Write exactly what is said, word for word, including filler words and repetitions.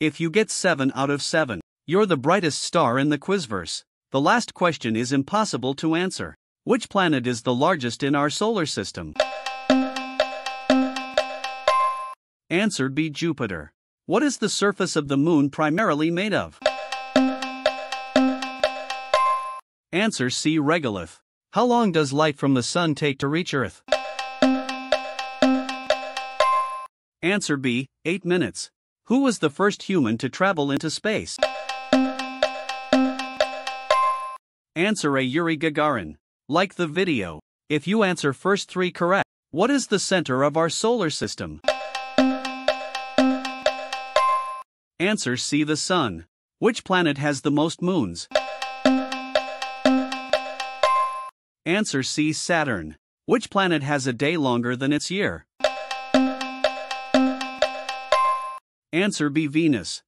If you get seven out of seven, you're the brightest star in the quizverse. The last question is impossible to answer. Which planet is the largest in our solar system? Answer B. Jupiter. What is the surface of the moon primarily made of? Answer C. Regolith. How long does light from the sun take to reach Earth? Answer B. eight minutes. Who was the first human to travel into space? Answer A. Yuri Gagarin. Like the video. If you answer first three correct, what is the center of our solar system? Answer C. The Sun. Which planet has the most moons? Answer C. Saturn. Which planet has a day longer than its year? Answer B. Venus.